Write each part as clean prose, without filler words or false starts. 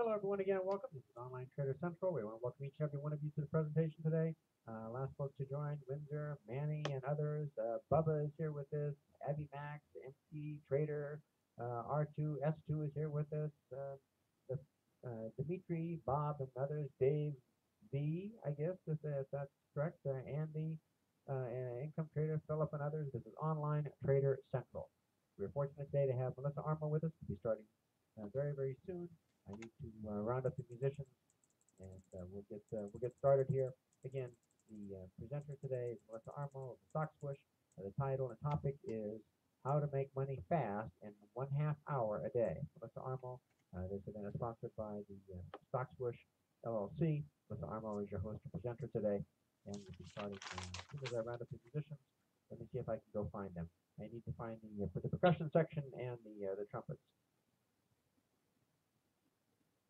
Hello everyone again, and welcome. This is Online Trader Central. We want to welcome each and every one of you to the presentation today. Last folks to join, Windsor, Manny, and others. Bubba is here with us. Abby Max, MC, Trader, R2, S2 is here with us. Dimitri, Bob, and others. Dave B, I guess, if that's correct. Andy, and Income Trader, Philip, and others. This is Online Trader Central. We're fortunate today to have Melissa Armel with us. We'll be starting very, very soon. I need to round up the musicians, and we'll get started here. Again, the presenter today is Melissa Armel of the Stock Swoosh. The title and topic is How to Make Money Fast in 1/2 hour a day. Melissa Armel. This event is sponsored by the Stock Swoosh LLC. Melissa Armel is your host and presenter today, and we'll be starting as soon as I round up the musicians. Let me see if I can go find them. I need to find the percussion section and the trumpets.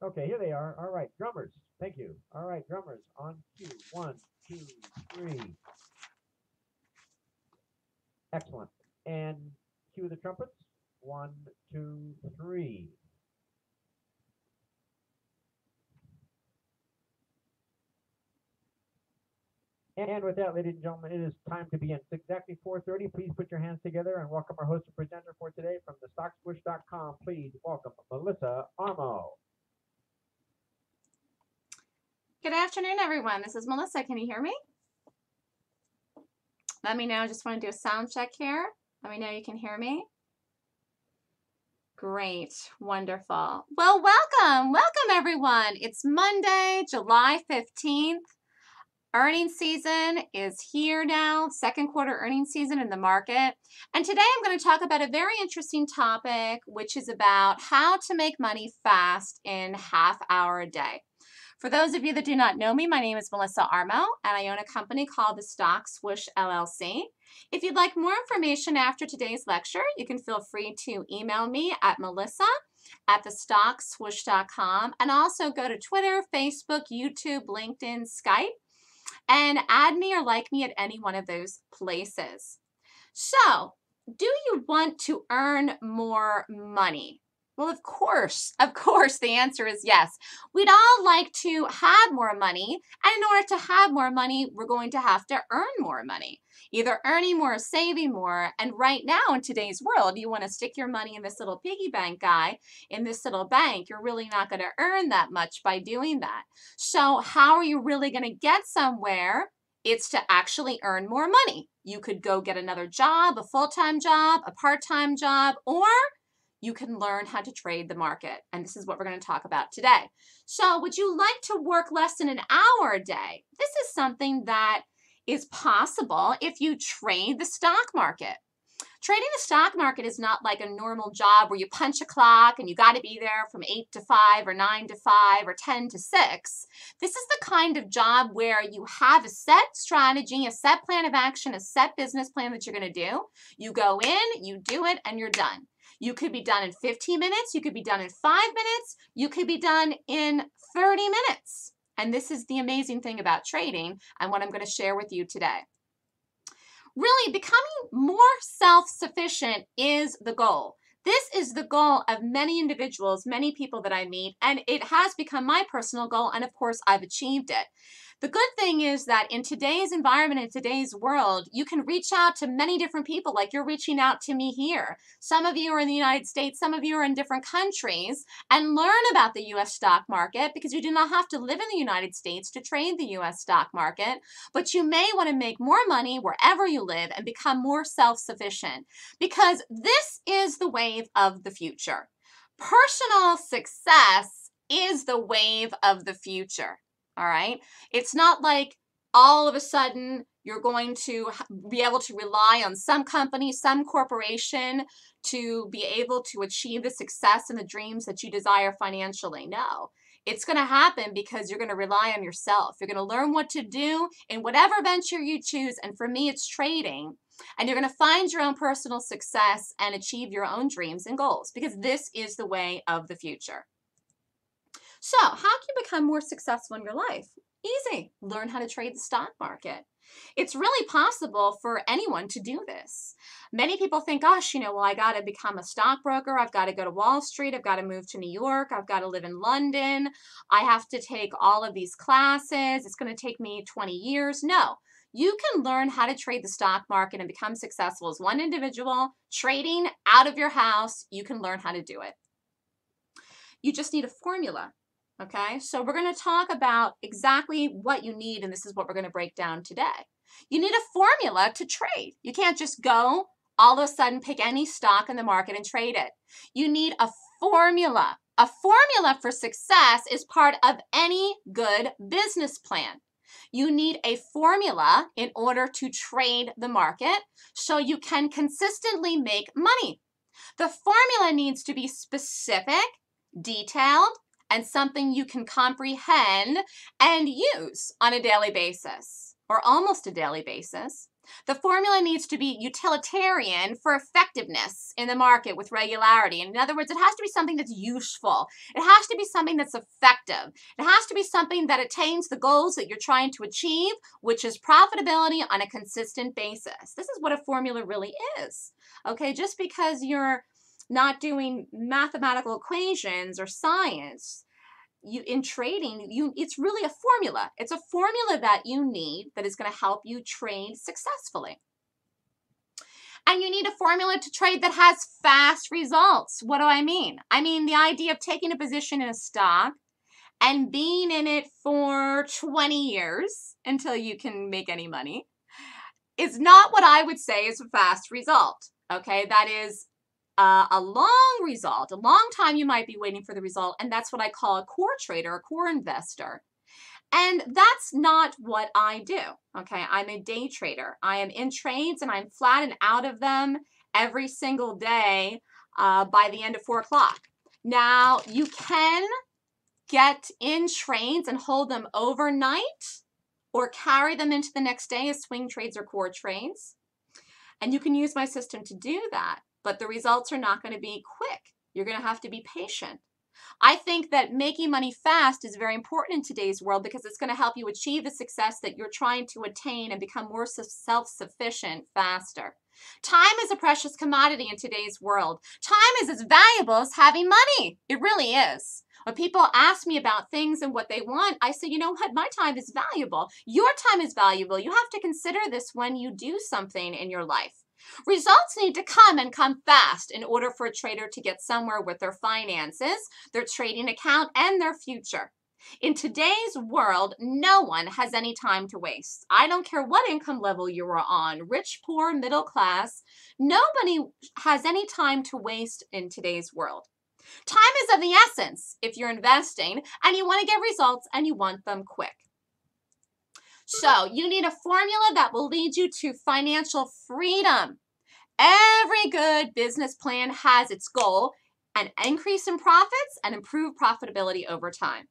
Okay, here they are. All right, drummers. Thank you. All right, drummers on cue. 1, 2, 3. Excellent. And cue the trumpets. 1, 2, 3. And with that, ladies and gentlemen, it is time to begin. It's exactly 4:30. Please put your hands together and welcome our host and presenter for today from the StockSwoosh.com. Please welcome Melissa Armel. Good afternoon, everyone. This is Melissa. Can you hear me? Let me know. I just want to do a sound check here. Let me know you can hear me. Great. Wonderful. Well, welcome. Welcome, everyone. It's Monday, July 15th. Earnings season is here now, second quarter earnings season in the market. And today I'm going to talk about a very interesting topic, which is about how to make money fast in 1/2 hour a day. For those of you that do not know me, my name is Melissa Armel, and I own a company called the Stock Swoosh LLC. If you'd like more information after today's lecture, you can feel free to email me at melissa@thestockswoosh.com, and also go to Twitter, Facebook, YouTube, LinkedIn, Skype, and add me or like me at any one of those places. So, do you want to earn more money? Well, of course, the answer is yes. We'd all like to have more money, and in order to have more money, we're going to have to earn more money, either earning more or saving more. And right now in today's world, you want to stick your money in this little piggy bank guy, in this little bank. You're really not going to earn that much by doing that. So how are you really going to get somewhere? It's to actually earn more money. You could go get another job, a full-time job, a part-time job, or you can learn how to trade the market. And this is what we're going to talk about today. So would you like to work less than an hour a day? This is something that is possible if you trade the stock market. Trading the stock market is not like a normal job where you punch a clock and you got to be there from 8 to 5 or 9 to 5 or 10 to 6. This is the kind of job where you have a set strategy, a set plan of action, a set business plan that you're going to do. You go in, you do it, and you're done. You could be done in 15 minutes. You could be done in 5 minutes. You could be done in 30 minutes. And this is the amazing thing about trading and what I'm going to share with you today. Really, becoming more self-sufficient is the goal. This is the goal of many individuals, many people that I meet, and it has become my personal goal, and of course, I've achieved it. The good thing is that in today's environment, in today's world, you can reach out to many different people, like you're reaching out to me here. Some of you are in the United States, some of you are in different countries, and learn about the U.S. stock market, because you do not have to live in the United States to trade the U.S. stock market, but you may want to make more money wherever you live and become more self-sufficient, because this is the wave of the future. Personal success is the wave of the future. All right. It's not like all of a sudden you're going to be able to rely on some company, some corporation to be able to achieve the success and the dreams that you desire financially. No, it's going to happen because you're going to rely on yourself. You're going to learn what to do in whatever venture you choose. And for me, it's trading. And you're going to find your own personal success and achieve your own dreams and goals, because this is the way of the future. So how can you become more successful in your life? Easy. Learn how to trade the stock market. It's really possible for anyone to do this. Many people think, gosh, well, I got to become a stockbroker. I've got to go to Wall Street. I've got to move to New York. I've got to live in London. I have to take all of these classes. It's going to take me 20 years. No, you can learn how to trade the stock market and become successful as one individual trading out of your house. You can learn how to do it. You just need a formula. Okay, so we're going to talk about exactly what you need, and this is what we're going to break down today. You need a formula to trade. You can't just go all of a sudden pick any stock in the market and trade it. You need a formula. A formula for success is part of any good business plan. You need a formula in order to trade the market so you can consistently make money. The formula needs to be specific, detailed, and something you can comprehend and use on a daily basis or almost a daily basis. The formula needs to be utilitarian for effectiveness in the market with regularity. In other words, it has to be something that's useful. It has to be something that's effective. It has to be something that attains the goals that you're trying to achieve, which is profitability on a consistent basis. This is what a formula really is. Okay, just because you're not doing mathematical equations or science, in trading, it's really a formula. It's a formula that you need that is going to help you trade successfully. And you need a formula to trade that has fast results. What do I mean? I mean the idea of taking a position in a stock and being in it for 20 years until you can make any money is not what I would say is a fast result. Okay, that is a long result, a long time you might be waiting for the result, and that's what I call a core trader, a core investor. And that's not what I do, okay? I'm a day trader. I am in trades and I'm flat and out of them every single day by the end of 4 o'clock. Now, you can get in trades and hold them overnight or carry them into the next day as swing trades or core trades. And you can use my system to do that. But the results are not going to be quick. You're going to have to be patient. I think that making money fast is very important in today's world because it's going to help you achieve the success that you're trying to attain and become more self-sufficient faster. Time is a precious commodity in today's world. Time is as valuable as having money. It really is. When people ask me about things and what they want, I say, you know what? My time is valuable. Your time is valuable. You have to consider this when you do something in your life. Results need to come and come fast in order for a trader to get somewhere with their finances, their trading account, and their future. In today's world, no one has any time to waste. I don't care what income level you are on, rich, poor, middle class, nobody has any time to waste in today's world. Time is of the essence if you're investing and you want to get results and you want them quick. So you need a formula that will lead you to financial freedom. Every good business plan has its goal, an increase in profits and improve profitability over time.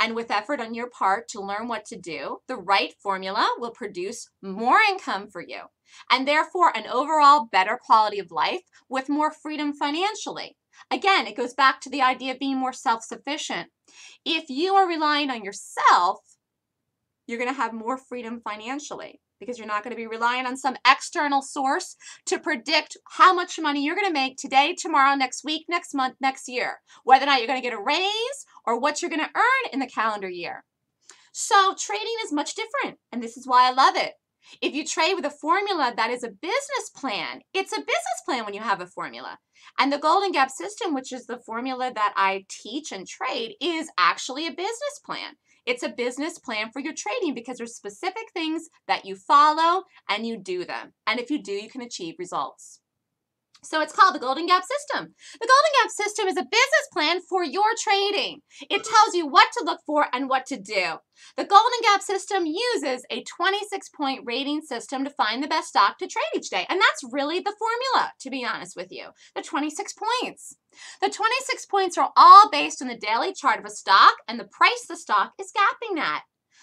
And with effort on your part to learn what to do, the right formula will produce more income for you and therefore an overall better quality of life with more freedom financially. Again, it goes back to the idea of being more self-sufficient. If you are relying on yourself, you're going to have more freedom financially because you're not going to be relying on some external source to predict how much money you're going to make today, tomorrow, next week, next month, next year, whether or not you're going to get a raise or what you're going to earn in the calendar year. So trading is much different, and this is why I love it. If you trade with a formula that is a business plan, it's a business plan when you have a formula. And the Golden Gap System, which is the formula that I teach and trade, is actually a business plan. It's a business plan for your trading because there's specific things that you follow and you do them. And if you do, you can achieve results. So it's called the Golden Gap System. The Golden Gap System is a business plan for your trading. It tells you what to look for and what to do. The Golden Gap System uses a 26-point rating system to find the best stock to trade each day. And that's really the formula, to be honest with you, the 26 points. The 26 points are all based on the daily chart of a stock and the price the stock is gapping at.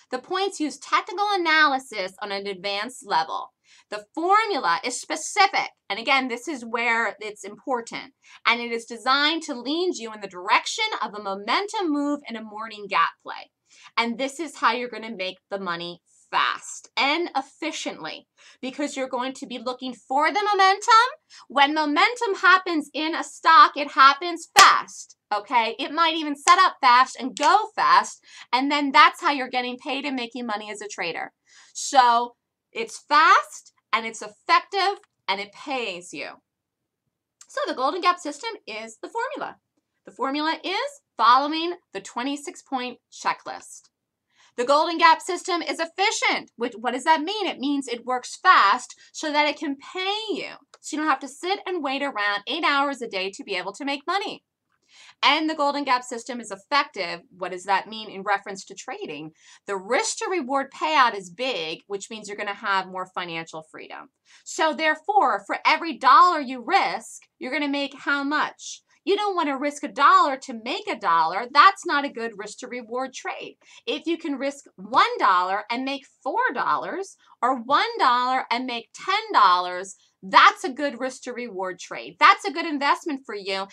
The points use technical analysis on an advanced level. The formula is specific, and again, this is where it's important, and it is designed to lead you in the direction of a momentum move in a morning gap play. And this is how you're going to make the money fast and efficiently, because you're going to be looking for the momentum. When momentum happens in a stock, it happens fast. Okay, it might even set up fast and go fast, and then that's how you're getting paid and making money as a trader. So it's fast and it's effective and it pays you. So the Golden Gap system is the formula. The formula is following the 26-point checklist. The Golden Gap system is efficient. What does that mean? It means it works fast so that it can pay you. So you don't have to sit and wait around 8 hours a day to be able to make money. And the Golden Gap system is effective. What does that mean in reference to trading? The risk to reward payout is big, which means you're going to have more financial freedom. So therefore, for every dollar you risk, you're going to make how much? You don't want to risk $1 to make $1. That's not a good risk to reward trade. If you can risk $1 and make $4 or $1 and make $10, that's a good risk to reward trade. That's a good investment for you.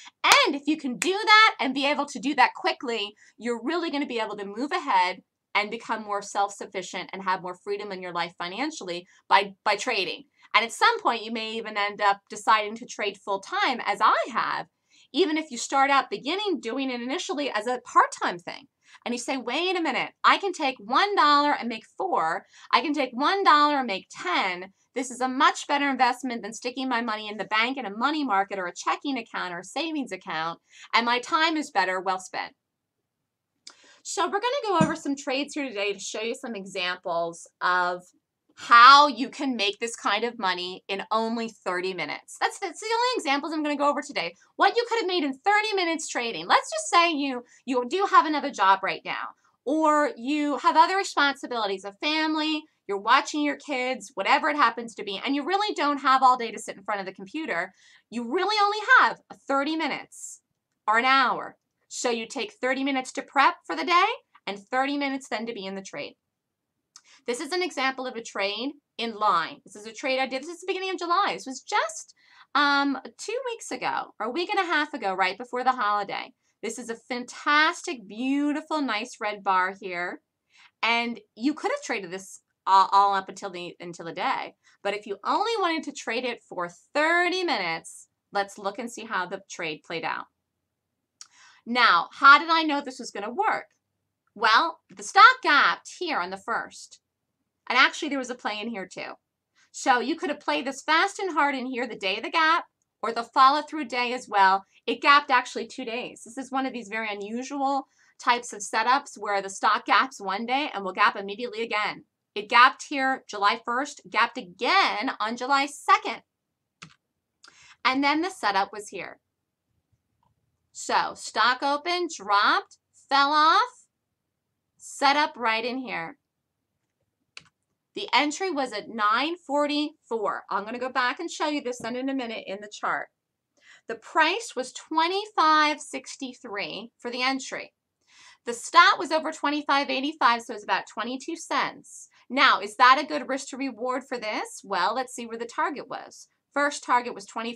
And if you can do that and be able to do that quickly, you're really going to be able to move ahead and become more self-sufficient and have more freedom in your life financially by trading. And at some point, you may even end up deciding to trade full-time, as I have, even if you start out doing it initially as a part-time thing. And you say, wait a minute, I can take $1 and make $4. I can take $1 and make 10. This is a much better investment than sticking my money in the bank in a money market or a checking account or a savings account. And my time is better well spent. So we're going to go over some trades here today to show you some examples of how you can make this kind of money in only 30 minutes. That's the only examples I'm going to go over today. What you could have made in 30 minutes trading. Let's just say you do have another job right now, or you have other responsibilities, a family, you're watching your kids, whatever it happens to be, and you really don't have all day to sit in front of the computer. You really only have 30 minutes or an hour. So you take 30 minutes to prep for the day and 30 minutes then to be in the trade. This is an example of a trade in LINE. This is a trade I did. This is the beginning of July. This was just 2 weeks ago, or a week and a half ago, right before the holiday. This is a fantastic, beautiful, nice red bar here. And you could have traded this all up until the day. But if you only wanted to trade it for 30 minutes, let's look and see how the trade played out. Now, how did I know this was going to work? Well, the stock gapped here on the first. And actually, there was a play in here too. So you could have played this fast and hard in here the day of the gap or the follow-through day as well. It gapped actually 2 days. This is one of these very unusual types of setups where the stock gaps one day and will gap immediately again. It gapped here July 1st, gapped again on July 2nd. And then the setup was here. So stock opened, dropped, fell off, set up right in here. The entry was at 9:44. I'm going to go back and show you this then in a minute in the chart. The price was $25.63 for the entry. The stop was over $25.85, so it was about 22 cents. Now, is that a good risk to reward for this? Well, let's see where the target was. First target was $24.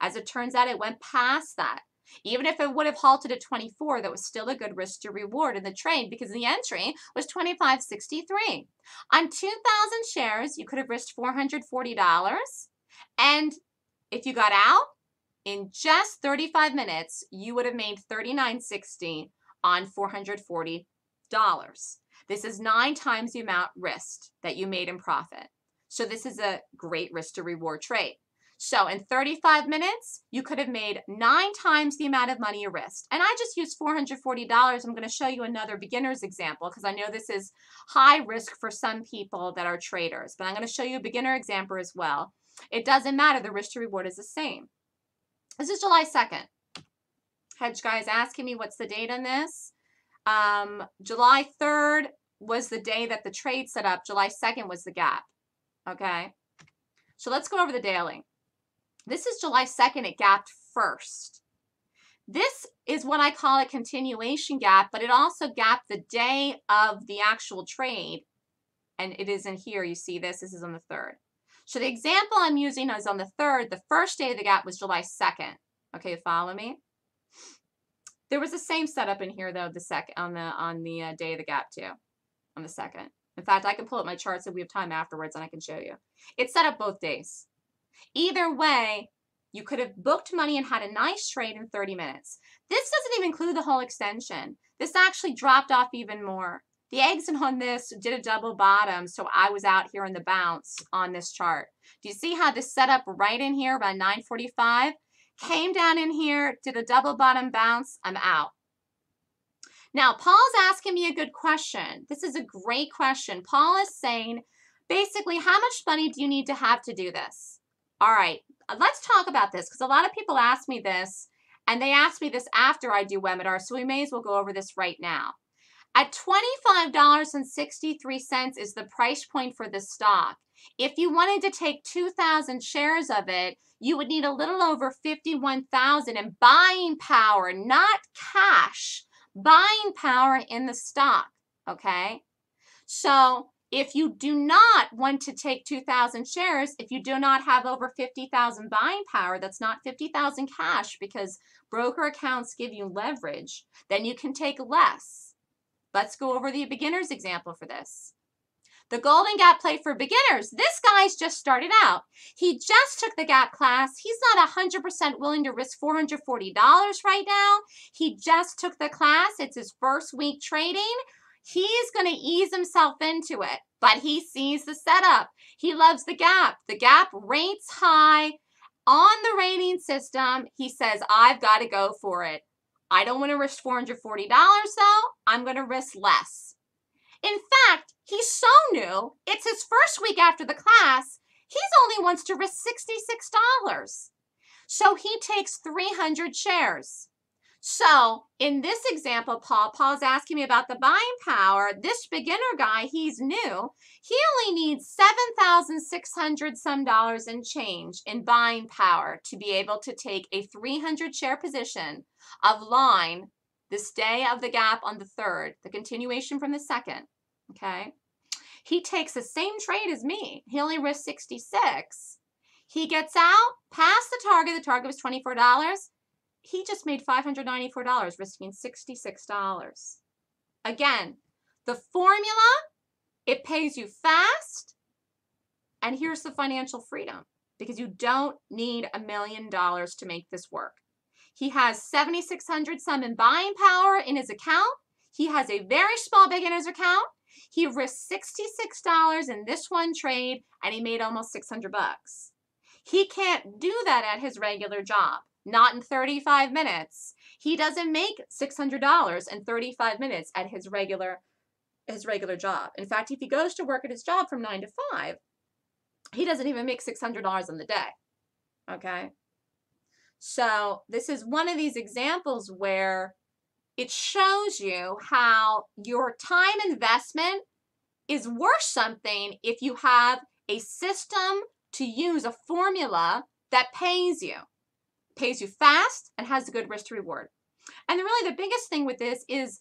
As it turns out, it went past that. Even if it would have halted at 24, that was still a good risk to reward in the trade because the entry was $25.63. On 2,000 shares, you could have risked $440. And if you got out in just 35 minutes, you would have made $39.60 on $440. This is 9 times the amount risked that you made in profit. So this is a great risk to reward trade. So in 35 minutes, you could have made 9 times the amount of money you risked. And I just used $440. I'm going to show you another beginner's example because I know this is high risk for some people that are traders. But I'm going to show you a beginner example as well. It doesn't matter. The risk to reward is the same. This is July 2nd. Hedge guys asking me what's the date on this. July 3rd was the day that the trade set up. July 2nd was the gap. Okay. So let's go over the daily. This is July 2nd, it gapped first. This is what I call a continuation gap, but it also gapped the day of the actual trade. And it is in here, you see this is on the 3rd. So the example I'm using is on the 3rd, the first day of the gap was July 2nd. Okay, follow me? There was the same setup in here though, the on the day of the gap too, on the second. In fact, I can pull up my charts if we have time afterwards and I can show you. It's set up both days. Either way, you could have booked money and had a nice trade in 30 minutes. This doesn't even include the whole extension. This actually dropped off even more. The exit on this did a double bottom, so I was out here in the bounce on this chart. Do you see how this set up right in here by 9:45? Came down in here, did a double bottom bounce, I'm out. Now, Paul's asking me a good question. This is a great question. Paul is saying, basically, how much money do you need to have to do this? All right, let's talk about this because a lot of people ask me this, and they ask me this after I do webinar, so we may as well go over this right now. At $25.63 is the price point for this stock. If you wanted to take 2,000 shares of it, you would need a little over 51,000 in buying power, not cash, buying power in the stock, okay? So if you do not want to take 2,000 shares, if you do not have over 50,000 buying power, that's not 50,000 cash because broker accounts give you leverage, then you can take less. Let's go over the beginner's example for this. The Golden Gap play for beginners. This guy's just started out. He just took the gap class. He's not 100% willing to risk $440 right now. He just took the class. It's his first week trading. He's going to ease himself into it, but he sees the setup. He loves the gap. The gap rates high on the rating system. He says, I've got to go for it. I don't want to risk $440 though. I'm going to risk less. In fact, he's so new. It's his first week after the class. He only wants to risk $66. So he takes 300 shares. So in this example, Paul's asking me about the buying power. This beginner guy, he's new. He only needs $7,600 some dollars and change in buying power to be able to take a 300 share position of LINE this day of the gap on the third, the continuation from the second, okay? He takes the same trade as me. He only risks 66. He gets out past the target. The target was $24. He just made $594, risking $66. Again, the formula, it pays you fast. And here's the financial freedom, because you don't need $1 million to make this work. He has 7,600 some in buying power in his account. He has a very small beginner's account. He risked $66 in this one trade, and he made almost 600 bucks. He can't do that at his regular job. Not in 35 minutes. He doesn't make $600 in 35 minutes at his regular job. In fact, if he goes to work at his job from 9 to 5, he doesn't even make $600 on the day, okay? So this is one of these examples where it shows you how your time investment is worth something if you have a system to use, a formula that pays you fast and has a good risk to reward. And really the biggest thing with this is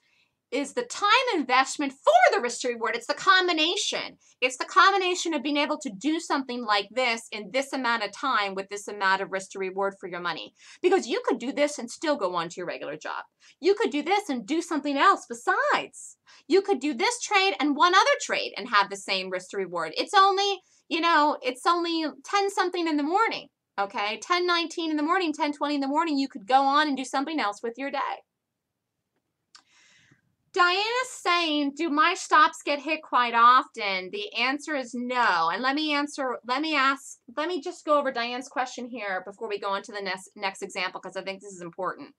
the time investment for the risk to reward. It's the combination. It's the combination of being able to do something like this in this amount of time with this amount of risk to reward for your money. Because you could do this and still go on to your regular job. You could do this and do something else besides. You could do this trade and one other trade and have the same risk to reward. It's only, you know, it's only 10 something in the morning. Okay, 10:19 in the morning, 10:20 in the morning, you could go on and do something else with your day. Diana's saying, do my stops get hit quite often? The answer is no. And let me just go over Diane's question here before we go on to the next example, because I think this is important.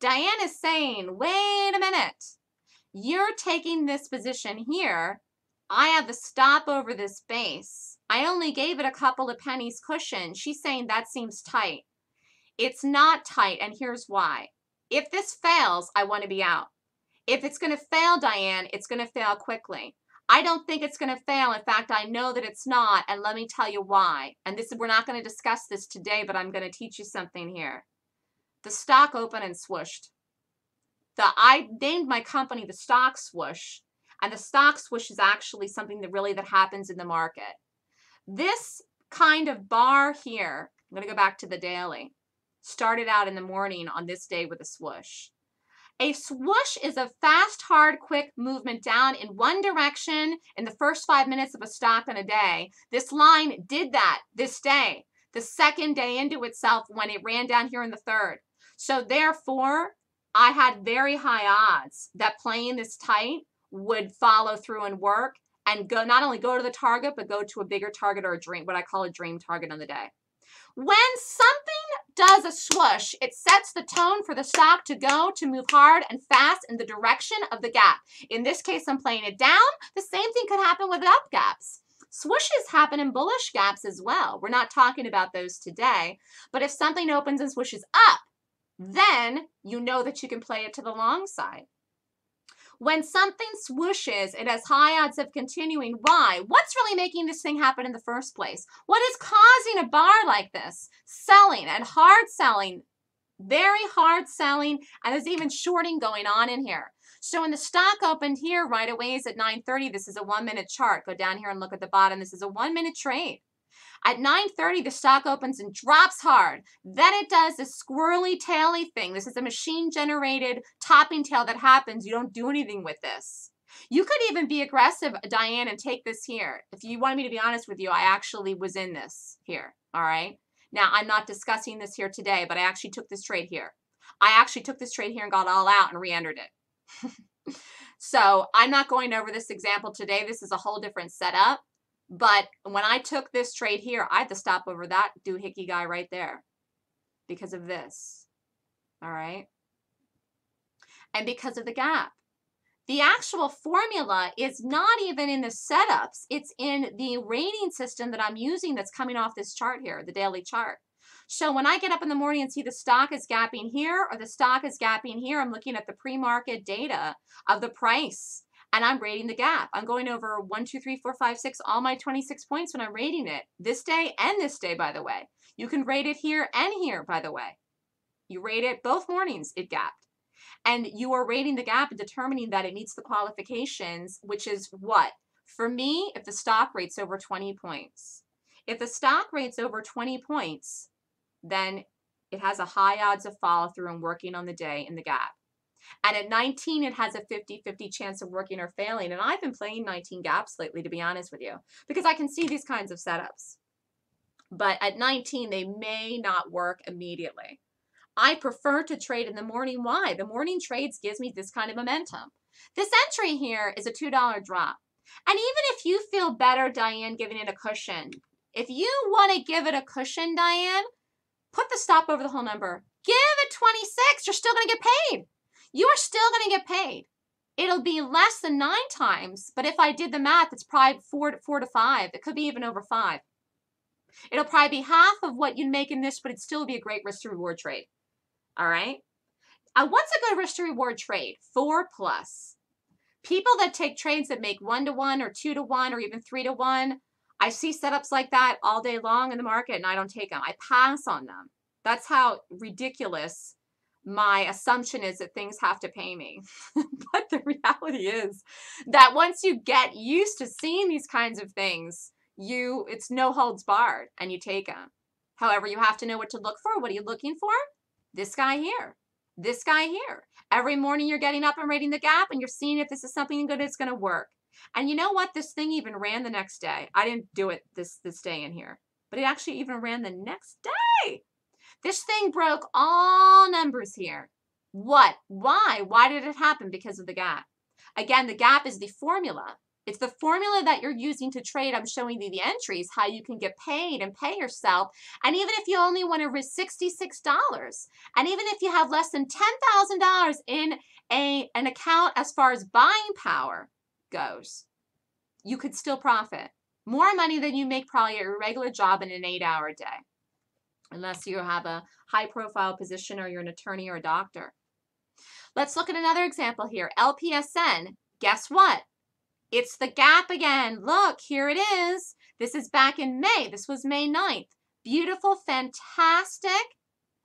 Diane is saying, wait a minute, you're taking this position here. I have the stop over this base. I only gave it a couple of pennies cushion. She's saying that seems tight. It's not tight, and here's why. If this fails, I want to be out. If it's going to fail, Diane, it's going to fail quickly. I don't think it's going to fail. In fact, I know that it's not, and let me tell you why. And this, we're not going to discuss this today, but I'm going to teach you something here. The stock opened and swooshed. I named my company the Stock Swoosh, and the Stock Swoosh is actually something that really happens in the market. This kind of bar here, I'm going to go back to the daily, started out in the morning on this day with a swoosh. A swoosh is a fast, hard, quick movement down in one direction in the first 5 minutes of a stock in a day. This line did that this day, the second day into itself when it ran down here in the third. So therefore, I had very high odds that playing this tight would follow through and work and go not only go to the target, but go to a bigger target or a dream, what I call a dream target on the day. When something does a swoosh, it sets the tone for the stock to go, to move hard and fast in the direction of the gap. In this case, I'm playing it down. The same thing could happen with up gaps. Swooshes happen in bullish gaps as well. We're not talking about those today. But if something opens and swooshes up, then you know that you can play it to the long side. When something swooshes, it has high odds of continuing. Why? What's really making this thing happen in the first place? What is causing a bar like this? Selling and hard selling, very hard selling, and there's even shorting going on in here. So when the stock opened here right away is at 9:30, this is a 1 minute chart. Go down here and look at the bottom. This is a 1 minute trade. At 9:30, the stock opens and drops hard. Then it does this squirrely taily thing. This is a machine-generated topping tail that happens. You don't do anything with this. You could even be aggressive, Diane, and take this here. If you wanted me to be honest with you, I actually was in this here, all right? Now, I'm not discussing this here today, but I actually took this trade here. I actually took this trade here and got all out and re-entered it. So I'm not going over this example today. This is a whole different setup. But when I took this trade here, I had to stop over that doohickey guy right there because of this, all right? And because of the gap. The actual formula is not even in the setups. It's in the rating system that I'm using that's coming off this chart here, the daily chart. So when I get up in the morning and see the stock is gapping here or the stock is gapping here, I'm looking at the pre-market data of the price. And I'm rating the gap. I'm going over 1, 2, 3, 4, 5, 6, all my 26 points when I'm rating it. This day and this day, by the way. You can rate it here and here, by the way. You rate it both mornings, it gapped. And you are rating the gap and determining that it meets the qualifications, which is what? For me, if the stock rates over 20 points. If the stock rates over 20 points, then it has a high odds of follow through and working on the day in the gap. And at 19, it has a 50-50 chance of working or failing. And I've been playing 19 gaps lately, to be honest with you, because I can see these kinds of setups. But at 19, they may not work immediately. I prefer to trade in the morning. Why? The morning trades gives me this kind of momentum. This entry here is a $2 drop. And even if you feel better, Diane, giving it a cushion, if you want to give it a cushion, Diane, put the stop over the whole number. Give it 26. You're still going to get paid. You are still going to get paid. It'll be less than 9 times, but if I did the math, it's probably 4 to 5. It could be even over 5. It'll probably be half of what you'd make in this, but it'd still be a great risk to reward trade. All right? What's a good risk to reward trade? 4+. People that take trades that make 1-to-1 or 2-to-1 or even 3-to-1, I see setups like that all day long in the market, and I don't take them. I pass on them. That's how ridiculous my assumption is that things have to pay me. But the reality is that once you get used to seeing these kinds of things, it's no holds barred and you take them. However, you have to know what to look for. What are you looking for? This guy here. This guy here. Every morning you're getting up and rating the gap and you're seeing if this is something good that's going to work. And you know what? This thing even ran the next day. I didn't do it this day in here, but it actually even ran the next day. This thing broke all numbers here. What? Why? Why did it happen? Because of the gap. Again, the gap is the formula. It's the formula that you're using to trade. I'm showing you the entries, how you can get paid and pay yourself. And even if you only want to risk $66, and even if you have less than $10,000 in an account as far as buying power goes, you could still profit. More money than you make probably at your regular job in an 8-hour day. Unless you have a high-profile position or you're an attorney or a doctor. Let's look at another example here. LPSN, guess what? It's the gap again. Look, here it is. This is back in May. This was May 9th. Beautiful, fantastic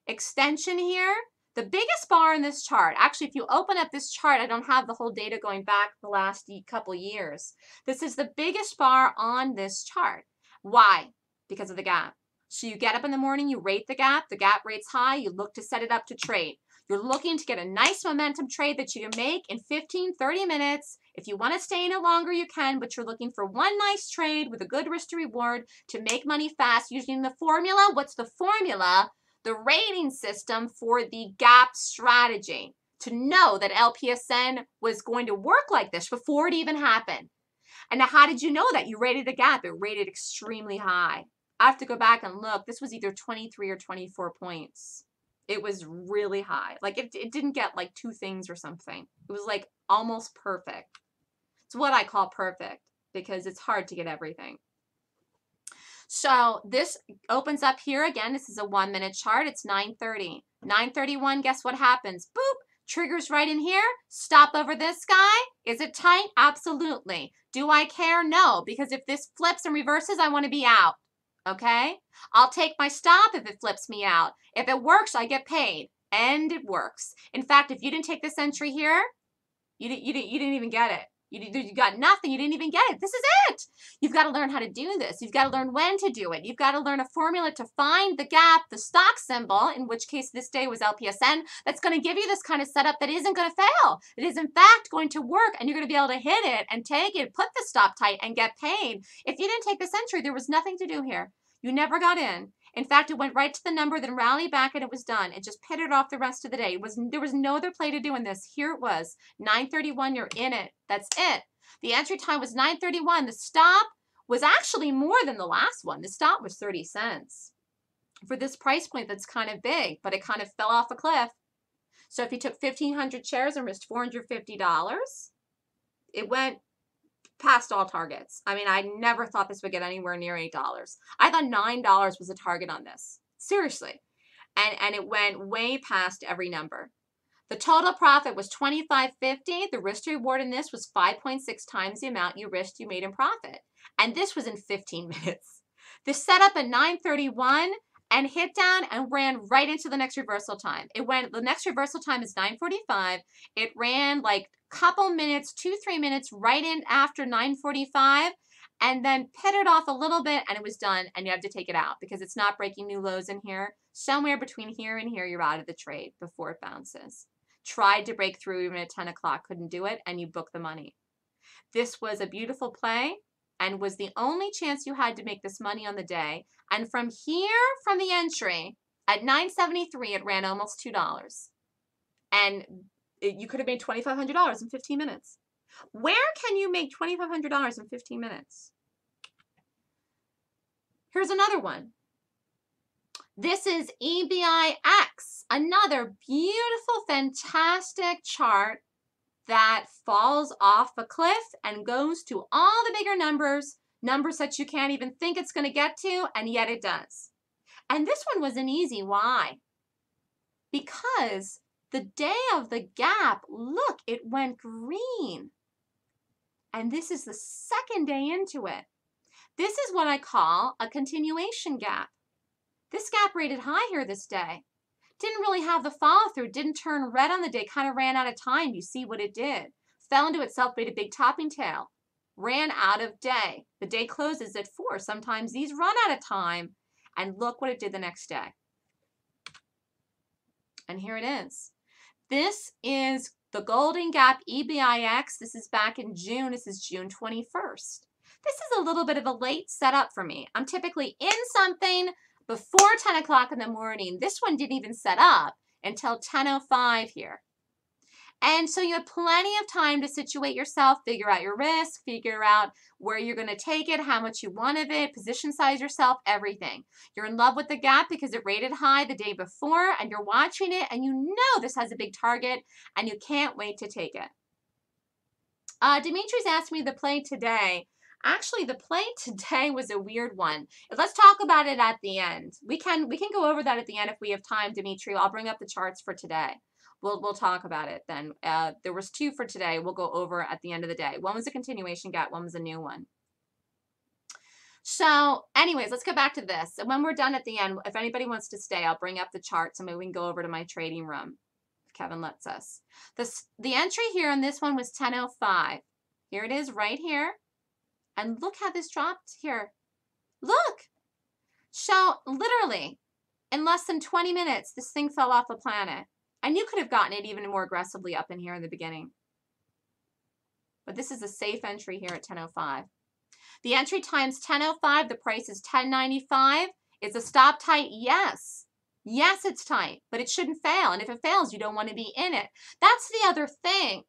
extension here. The biggest bar in this chart, actually, if you open up this chart, I don't have the whole data going back the last couple years. This is the biggest bar on this chart. Why? Because of the gap. So you get up in the morning, you rate the gap rates high, you look to set it up to trade. You're looking to get a nice momentum trade that you can make in 15, 30 minutes. If you want to stay in it longer, you can, but you're looking for one nice trade with a good risk to reward to make money fast using the formula. What's the formula? The rating system for the gap strategy. To know that LPSN was going to work like this before it even happened. And now how did you know that? You rated the gap. It rated extremely high. I have to go back and look. This was either 23 or 24 points. It was really high. Like it didn't get like two things or something. It was like almost perfect. It's what I call perfect because it's hard to get everything. So this opens up here again. This is a 1 minute chart. It's 9:30. 9:31, guess what happens? Boop. Triggers right in here. Stop over this guy. Is it tight? Absolutely. Do I care? No, because if this flips and reverses, I want to be out. Okay? I'll take my stop if it flips me out. If it works, I get paid. And it works. In fact, if you didn't take this entry here, you didn't even get it. You got nothing. You didn't even get it. This is it. You've got to learn how to do this. You've got to learn when to do it. You've got to learn a formula to find the gap, the stock symbol, in which case this day was LPSN, that's going to give you this kind of setup that isn't going to fail. It is, in fact, going to work, and you're going to be able to hit it and take it, put the stop tight, and get paid. If you didn't take this entry, there was nothing to do here. You never got in. In fact, it went right to the number, then rallied back, and it was done. It just pitted off the rest of the day. There was no other play to do in this. Here it was, 9:31, you're in it. That's it. The entry time was 9:31. The stop was actually more than the last one. The stop was 30 cents. For this price point, that's kind of big, but it kind of fell off a cliff. So if you took 1,500 shares and risked $450, it went past all targets. I mean, I never thought this would get anywhere near $8. I thought $9 was a target on this. Seriously. And it went way past every number. The total profit was $25.50. The risk to reward in this was 5.6 times the amount you risked you made in profit. And this was in 15 minutes. This set up at 9:31 and hit down and ran right into the next reversal time. It went, the next reversal time is 9:45. It ran like couple minutes, 2-3 minutes right in after 9:45, and then pitted off a little bit, and it was done, and you have to take it out because it's not breaking new lows in here. Somewhere between here and here, you're out of the trade before it bounces. Tried to break through even at 10 o'clock, couldn't do it, and you book the money. This was a beautiful play and was the only chance you had to make this money on the day. And from here, from the entry, at 9:73, it ran almost $2. And you could have made $2,500 in 15 minutes. Where can you make $2,500 in 15 minutes? Here's another one. This is EBIX, another beautiful, fantastic chart that falls off a cliff and goes to all the bigger numbers, numbers that you can't even think it's going to get to, and yet it does. And this one was an easy why. Because the day of the gap, look, it went green. And this is the second day into it. This is what I call a continuation gap. This gap rated high here this day. Didn't really have the follow through, didn't turn red on the day, kind of ran out of time. You see what it did. Fell into itself, made a big topping tail. Ran out of day. The day closes at 4. Sometimes these run out of time. And look what it did the next day. And here it is. This is the Golden Gap EBIX. This is back in June. This is June 21st. This is a little bit of a late setup for me. I'm typically in something before 10 o'clock in the morning. This one didn't even set up until 10:05 here. And so you have plenty of time to situate yourself, figure out your risk, figure out where you're going to take it, how much you want of it, position size yourself, everything. You're in love with the gap because it rated high the day before and you're watching it and you know this has a big target and you can't wait to take it. Dimitri's asked me the play today. Actually, the play today was a weird one. Let's talk about it at the end. We can go over that at the end if we have time, Dimitri. I'll bring up the charts for today. We'll talk about it then. There was 2 for today. We'll go over at the end of the day. One was a continuation gap. One was a new one. So anyways, let's go back to this. And when we're done at the end, if anybody wants to stay, I'll bring up the charts and maybe we can go over to my trading room. Kevin lets us. The entry here on this one was 10:05. Here it is right here. And look how this dropped here. Look. So literally in less than 20 minutes, this thing fell off the planet. And you could have gotten it even more aggressively up in here in the beginning. But this is a safe entry here at 10.05. The entry time's 10.05. The price is 10.95. Is a stop tight? Yes. Yes, it's tight, but it shouldn't fail. And if it fails, you don't want to be in it. That's the other thing.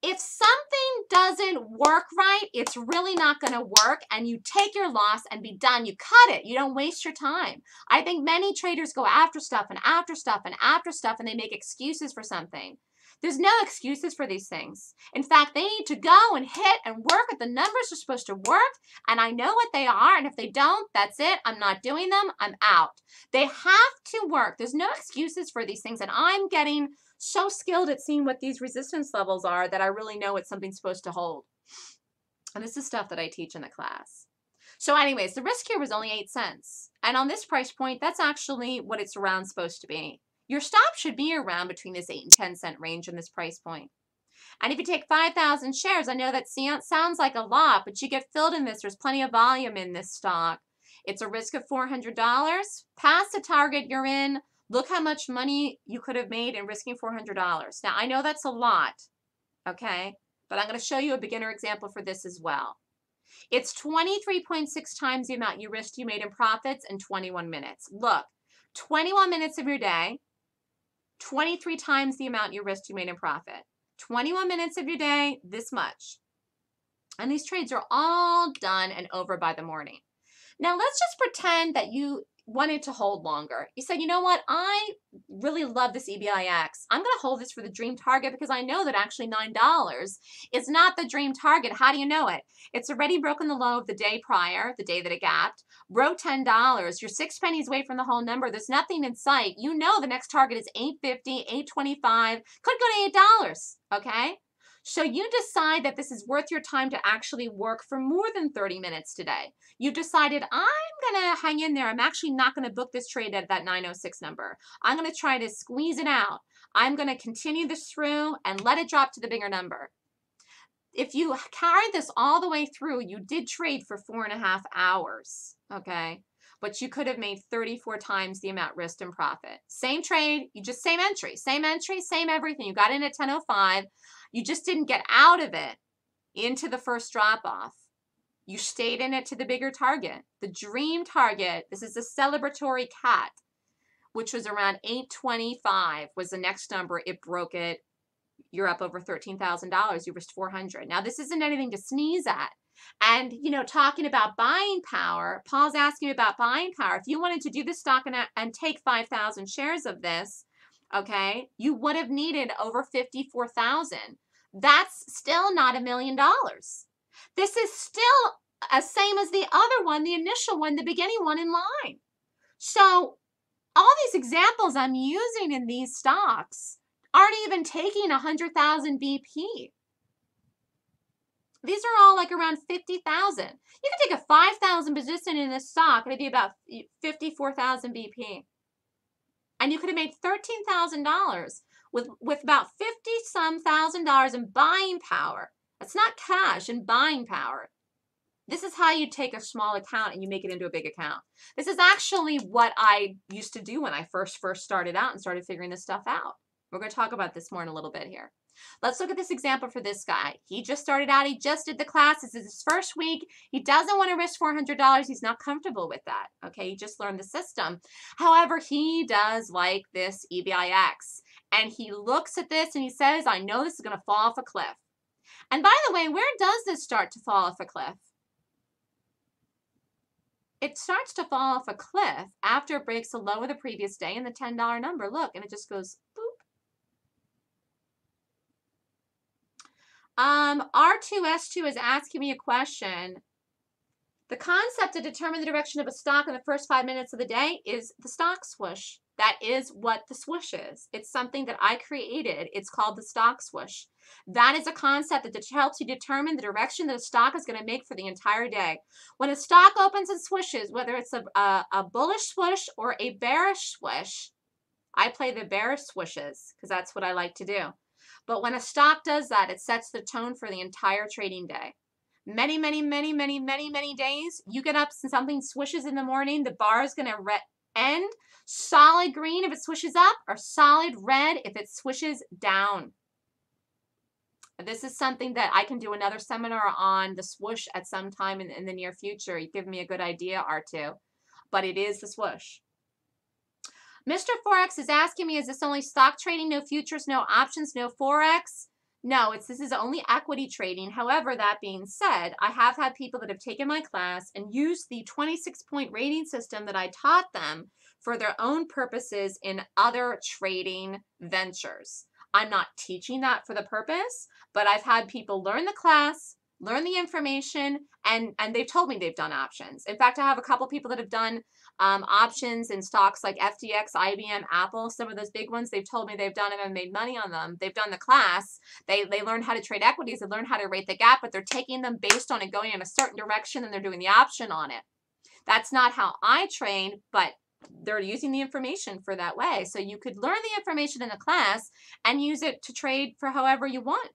If something doesn't work right, it's really not going to work, and you take your loss and be done. You cut it. You don't waste your time. I think many traders go after stuff and after stuff and after stuff, and they make excuses for something. There's no excuses for these things. In fact, they need to go and hit and work at the numbers are supposed to work, and I know what they are, and if they don't, that's it. I'm not doing them. I'm out. They have to work. There's no excuses for these things, and I'm getting so skilled at seeing what these resistance levels are that I really know what something's supposed to hold. And this is stuff that I teach in the class. So anyways, the risk here was only 8 cents. And on this price point, that's actually what it's around supposed to be. Your stop should be around between this 8 and 10 cent range in this price point. And if you take 5,000 shares, I know that sounds like a lot, but you get filled in this. There's plenty of volume in this stock. It's a risk of $400. Past the target you're in, look how much money you could have made in risking $400. Now, I know that's a lot, okay? But I'm going to show you a beginner example for this as well. It's 23.6 times the amount you risked you made in profits in 21 minutes. Look, 21 minutes of your day, 23 times the amount you risked you made in profit. 21 minutes of your day, this much. And these trades are all done and over by the morning. Now, let's just pretend that you wanted to hold longer. You said, you know what? I really love this EBIX. I'm going to hold this for the dream target because I know that actually $9 is not the dream target. How do you know it? It's already broken the low of the day prior, the day that it gapped, broke $10. You're 6 pennies away from the whole number. There's nothing in sight. You know the next target is $8.50, $8.25, could go to $8, okay? So you decide that this is worth your time to actually work for more than 30 minutes today. You decided, I'm going to hang in there. I'm actually not going to book this trade at that 906 number. I'm going to try to squeeze it out. I'm going to continue this through and let it drop to the bigger number. If you carry this all the way through, you did trade for 4.5 hours, okay? But you could have made 34 times the amount risked in profit. Same trade, you just same entry, same everything. You got in at 10.05. You just didn't get out of it into the first drop-off. You stayed in it to the bigger target, the dream target. This is a celebratory cat, which was around 825 was the next number. It broke it. You're up over $13,000. You risked 400. Now, this isn't anything to sneeze at. And, you know, talking about buying power, Paul's asking about buying power. If you wanted to do this stock and take 5,000 shares of this, okay, you would have needed over 54,000. That's still not $1 million. This is still the same as the other one, the initial one, the beginning one in line. So all these examples I'm using in these stocks aren't even taking 100,000 BP. These are all like around 50,000. You can take a 5,000 position in this stock, it'd be about 54,000 BP. And you could have made $13,000 with about 50-some thousand dollars in buying power. That's not cash, in buying power. This is how you take a small account and you make it into a big account. This is actually what I used to do when I first started out and started figuring this stuff out. We're going to talk about this more in a little bit here. Let's look at this example for this guy. He just started out. He just did the class. This is his first week. He doesn't want to risk $400. He's not comfortable with that. Okay, he just learned the system. However, he does like this EBIX. And he looks at this and he says, I know this is going to fall off a cliff. And by the way, where does this start to fall off a cliff? It starts to fall off a cliff after it breaks the low of the previous day and the $10 number. Look, and it just goes boop. R2S2 is asking me a question. The concept to determine the direction of a stock in the first 5 minutes of the day is the stock swoosh. That is what the swoosh is. It's something that I created. It's called the stock swoosh. That is a concept that helps you determine the direction that a stock is going to make for the entire day. When a stock opens and swooshes, whether it's a bullish swoosh or a bearish swoosh, I play the bearish swooshes because that's what I like to do. But when a stock does that, it sets the tone for the entire trading day. Many days, you get up and something swishes in the morning, the bar is going to end. Solid green if it swishes up, or solid red if it swishes down. This is something that I can do another seminar on, the swoosh, at some time in the near future. You've given me a good idea, R2, but it is the swoosh. Mr. Forex is asking me, is this only stock trading, no futures, no options, no Forex? No, this is only equity trading. However, that being said, I have had people that have taken my class and used the 26-point rating system that I taught them for their own purposes in other trading ventures. I'm not teaching that for the purpose, but I've had people learn the class, learn the information, and they've told me they've done options. In fact, I have a couple people that have done options in stocks like FTX, IBM, Apple, some of those big ones. They've told me they've done them and made money on them. They've done the class. They learn how to trade equities. They learn how to rate the gap, but they're taking them based on it going in a certain direction, and they're doing the option on it. That's not how I train, but they're using the information for that way. So you could learn the information in the class and use it to trade for however you want.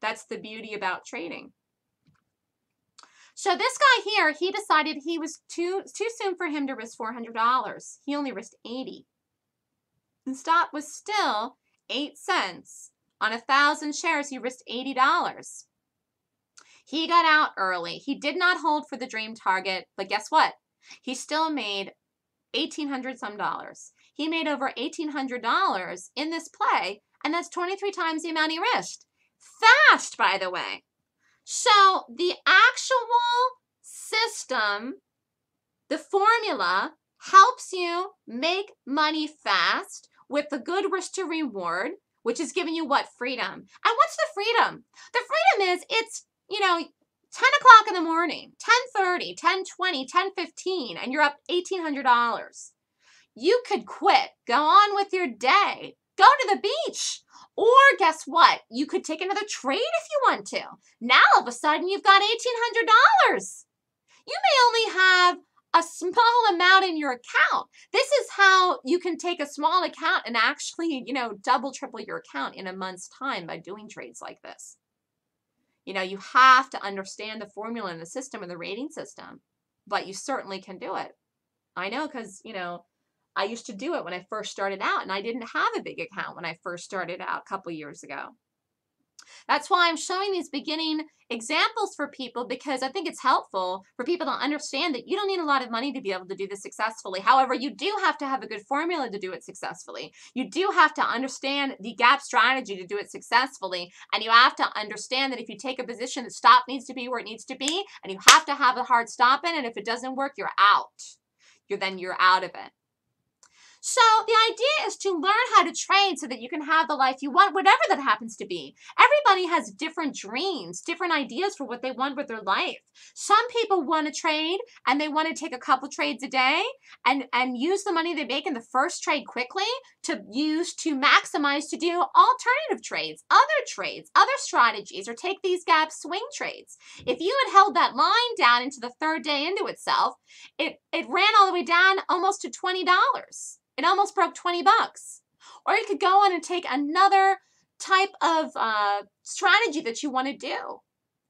That's the beauty about trading. So this guy here, he decided he was too soon for him to risk $400. He only risked 80. And stop was still 8 cents. On 1,000 shares, he risked $80. He got out early. He did not hold for the dream target, but guess what? He still made $1,800 some. He made over $1,800 in this play, and that's 23 times the amount he risked. Fast, by the way. So the actual system, the formula, helps you make money fast with the good risk to reward, which is giving you what? Freedom. And what's the freedom? The freedom is, it's, you know, 10 o'clock in the morning, 10:30, 10:20, 10:15, and you're up $1,800. You could quit, go on with your day, go to the beach. Or guess what? You could take another trade if you want to. Now all of a sudden you've got $1,800. You may only have a small amount in your account. This is how you can take a small account and actually, you know, double, triple your account in a month's time by doing trades like this. You know, you have to understand the formula and the system and the rating system, but you certainly can do it. I know, because, you know, I used to do it when I first started out, and I didn't have a big account when I first started out a couple years ago. That's why I'm showing these beginning examples for people, because I think it's helpful for people to understand that you don't need a lot of money to be able to do this successfully. However, you do have to have a good formula to do it successfully. You do have to understand the gap strategy to do it successfully, and you have to understand that if you take a position, the stop needs to be where it needs to be, and you have to have a hard stop in, and if it doesn't work, you're out. Then you're out of it. So the idea is to learn how to trade so that you can have the life you want, whatever that happens to be. Everybody has different dreams, different ideas for what they want with their life. Some people want to trade and they want to take a couple trades a day and use the money they make in the first trade quickly to use to maximize, to do alternative trades, other strategies, or take these gap swing trades. If you had held that line down into the third day into itself, it ran all the way down almost to $20. It almost broke 20 bucks. Or you could go on and take another type of strategy that you want to do.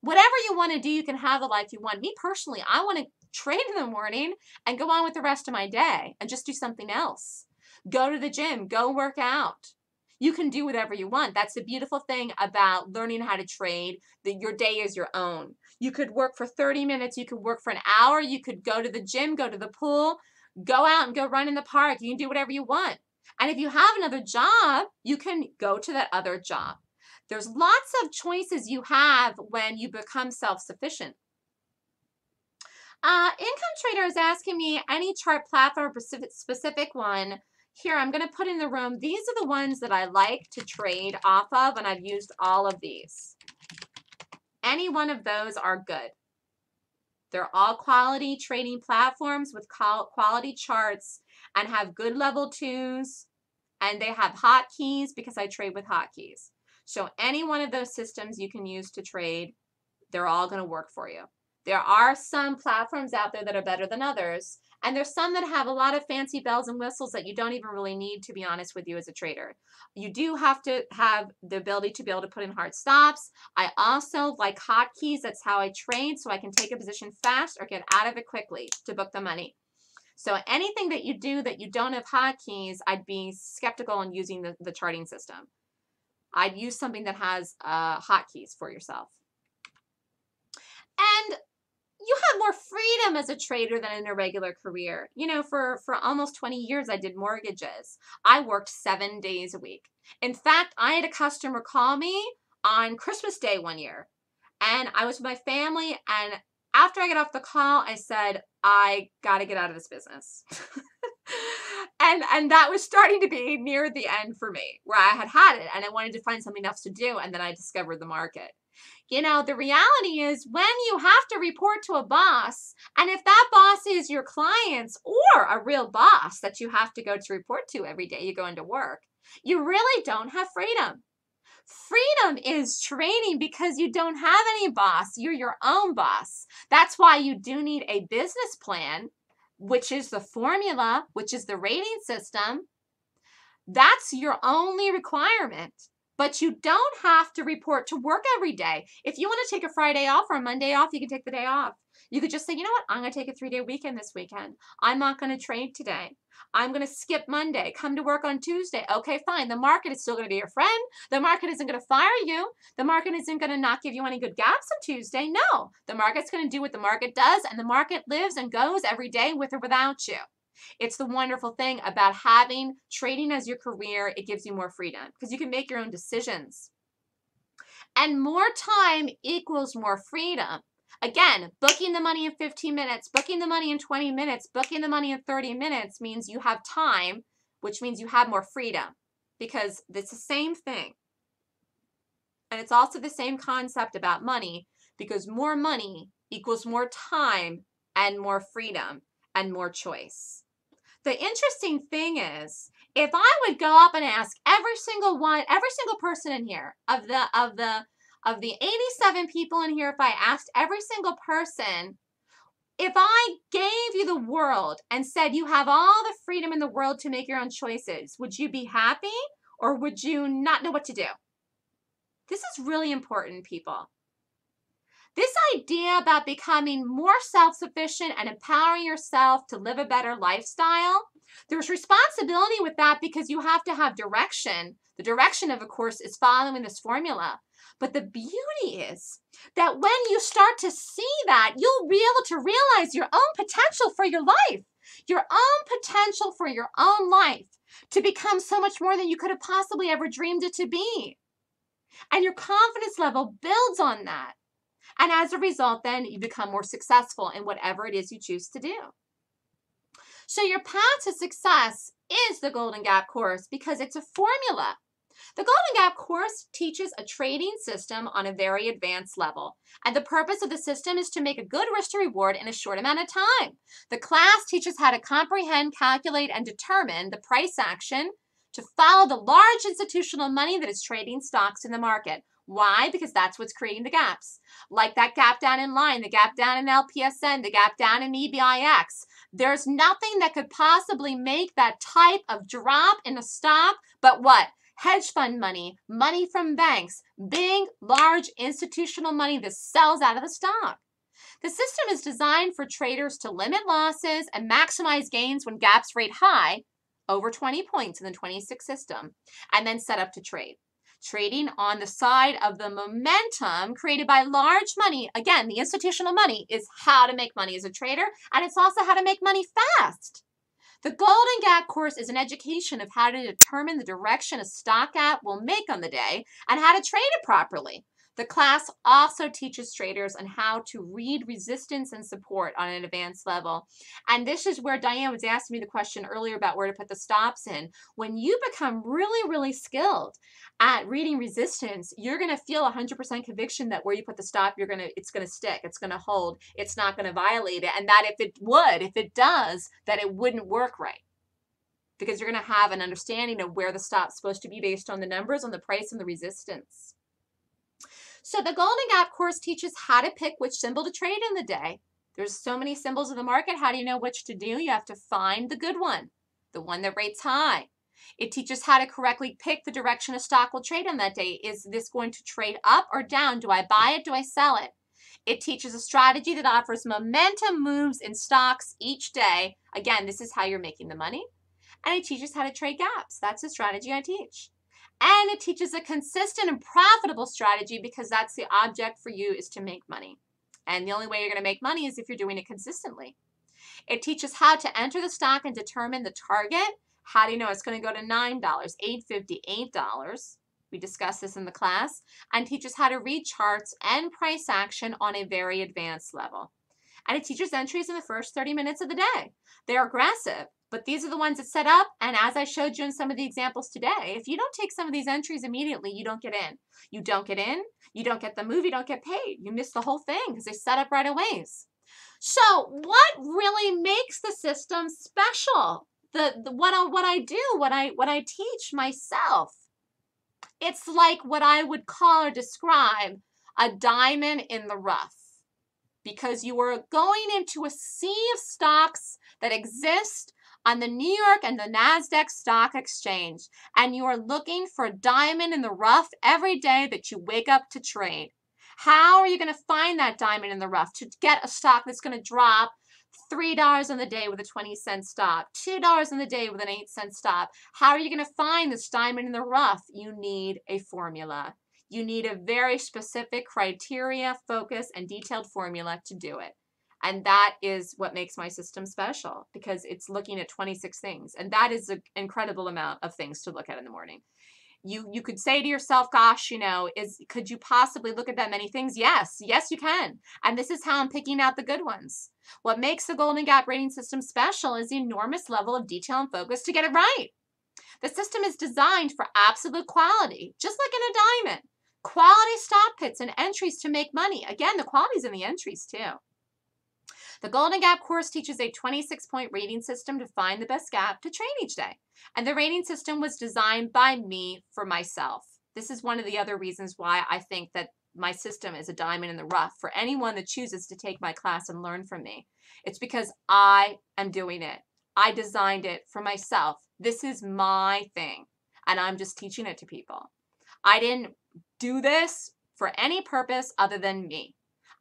Whatever you want to do, you can have the life you want. Me personally, I want to trade in the morning and go on with the rest of my day and just do something else. Go to the gym, go work out. You can do whatever you want. That's the beautiful thing about learning how to trade, that your day is your own. You could work for 30 minutes, you could work for an hour, you could go to the gym, go to the pool, go out and go run in the park. You can do whatever you want. And if you have another job, you can go to that other job. There's lots of choices you have when you become self-sufficient. Income Trader is asking me any chart platform or specific one. Here, I'm going to put in the room. These are the ones that I like to trade off of, and I've used all of these. Any one of those are good. They're all quality trading platforms with quality charts and have good level twos, and they have hotkeys because I trade with hotkeys. So any one of those systems you can use to trade, they're all going to work for you. There are some platforms out there that are better than others, and there's some that have a lot of fancy bells and whistles that you don't even really need, to be honest with you, as a trader. You do have to have the ability to be able to put in hard stops. I also like hotkeys. That's how I trade, so I can take a position fast or get out of it quickly to book the money. So anything that you do that you don't have hotkeys, I'd be skeptical in using the charting system. I'd use something that has hotkeys for yourself. And you have more freedom as a trader than in a regular career. You know, for almost 20 years, I did mortgages. I worked 7 days a week. In fact, I had a customer call me on Christmas Day one year, and I was with my family, and after I got off the call, I said, I got to get out of this business. And that was starting to be near the end for me, where I had had it, and I wanted to find something else to do, and then I discovered the market. You know, the reality is when you have to report to a boss, and if that boss is your clients or a real boss that you have to go to report to every day you go into work, you really don't have freedom. Freedom is trading because you don't have any boss. You're your own boss. That's why you do need a business plan, which is the formula, which is the rating system. That's your only requirement. But you don't have to report to work every day. If you want to take a Friday off or a Monday off, you can take the day off. You could just say, you know what, I'm going to take a 3-day weekend this weekend. I'm not going to trade today. I'm going to skip Monday, come to work on Tuesday. Okay, fine. The market is still going to be your friend. The market isn't going to fire you. The market isn't going to not give you any good gaps on Tuesday. No, the market's going to do what the market does, and the market lives and goes every day with or without you. It's the wonderful thing about having trading as your career. It gives you more freedom because you can make your own decisions. And more time equals more freedom. Again, booking the money in 15 minutes, booking the money in 20 minutes, booking the money in 30 minutes means you have time, which means you have more freedom because it's the same thing. And it's also the same concept about money because more money equals more time and more freedom and more choice. The interesting thing is, if I would go up and ask every single person in here, of the 87 people in here, if I asked every single person, if I gave you the world and said you have all the freedom in the world to make your own choices, would you be happy or would you not know what to do? This is really important, people. This idea about becoming more self-sufficient and empowering yourself to live a better lifestyle, there's responsibility with that because you have to have direction. The direction of a course is following this formula. But the beauty is that when you start to see that, you'll be able to realize your own potential for your life, your own potential for your own life to become so much more than you could have possibly ever dreamed it to be. And your confidence level builds on that. And as a result, then you become more successful in whatever it is you choose to do. So your path to success is the Golden Gap Course because it's a formula. The Golden Gap Course teaches a trading system on a very advanced level. And the purpose of the system is to make a good risk to reward in a short amount of time. The class teaches how to comprehend, calculate, and determine the price action to follow the large institutional money that is trading stocks in the market. Why? Because that's what's creating the gaps. Like that gap down in LINE, the gap down in LPSN, the gap down in EBIX. There's nothing that could possibly make that type of drop in a stock, but what? Hedge fund money, money from banks, big, large institutional money that sells out of the stock. The system is designed for traders to limit losses and maximize gains when gaps rate high, over 20 points in the 26 system, and then set up to trade. Trading on the side of the momentum created by large money, again, the institutional money, is how to make money as a trader, and it's also how to make money fast. The Golden Gap Course is an education of how to determine the direction a stock gap will make on the day and how to trade it properly. The class also teaches traders on how to read resistance and support on an advanced level. And this is where Diane was asking me the question earlier about where to put the stops in. When you become really, really skilled at reading resistance, you're going to feel 100% conviction that where you put the stop, it's going to stick, it's going to hold, it's not going to violate it. And that if it does, that it wouldn't work right. Because you're going to have an understanding of where the stop's supposed to be based on the numbers, on the price, and the resistance. So the Golden Gap Course teaches how to pick which symbol to trade in the day. There's so many symbols in the market. How do you know which to do? You have to find the good one, the one that rates high. It teaches how to correctly pick the direction a stock will trade on that day. Is this going to trade up or down? Do I buy it? Do I sell it? It teaches a strategy that offers momentum moves in stocks each day. Again, this is how you're making the money. And it teaches how to trade gaps. That's the strategy I teach. And it teaches a consistent and profitable strategy, because that's the object for you, is to make money. And the only way you're going to make money is if you're doing it consistently. It teaches how to enter the stock and determine the target. How do you know it's going to go to $9, $8.50, $8? We discussed this in the class. And teaches how to read charts and price action on a very advanced level. And it teaches entries in the first 30 minutes of the day. They're aggressive, but these are the ones that set up. And as I showed you in some of the examples today, if you don't take some of these entries immediately, you don't get in. You don't get in, you don't get the move, you don't get paid. You miss the whole thing because they set up right away. So what really makes the system special? What I teach myself. It's like what I would call or describe a diamond in the rough, because you are going into a sea of stocks that exist on the New York and the NASDAQ Stock Exchange, and you are looking for a diamond in the rough every day that you wake up to trade. How are you going to find that diamond in the rough to get a stock that's going to drop $3 on the day with a 20-cent stop, $2 on the day with an 8-cent stop? How are you going to find this diamond in the rough? You need a formula. You need a very specific criteria, focus, and detailed formula to do it. And that is what makes my system special, because it's looking at 26 things. And that is an incredible amount of things to look at in the morning. You could say to yourself, gosh, you know, could you possibly look at that many things? Yes, you can. And this is how I'm picking out the good ones. What makes the Golden Gap rating system special is the enormous level of detail and focus to get it right. The system is designed for absolute quality, just like in a diamond. Quality stop pits and entries to make money. Again, the quality's in the entries too. The Golden Gap course teaches a 26-point rating system to find the best gap to trade each day. And the rating system was designed by me for myself. This is one of the other reasons why I think that my system is a diamond in the rough for anyone that chooses to take my class and learn from me. It's because I am doing it. I designed it for myself. This is my thing, and I'm just teaching it to people. I didn't do this for any purpose other than me.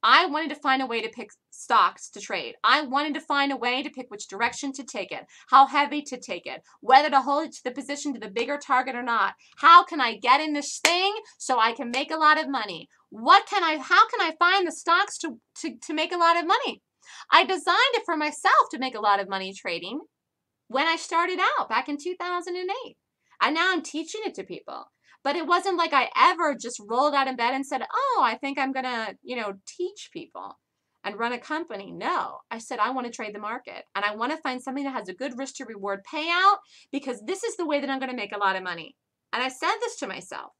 I wanted to find a way to pick stocks to trade. I wanted to find a way to pick which direction to take it, how heavy to take it, whether to hold it to the position to the bigger target or not. How can I get in this thing so I can make a lot of money? How can I find the stocks to make a lot of money? I designed it for myself to make a lot of money trading when I started out back in 2008. And now I'm teaching it to people. But it wasn't like I ever just rolled out in bed and said, oh, I think I'm going to, you know, teach people and run a company. No, I said, I want to trade the market, and I want to find something that has a good risk to reward payout, because this is the way that I'm going to make a lot of money. And I said this to myself,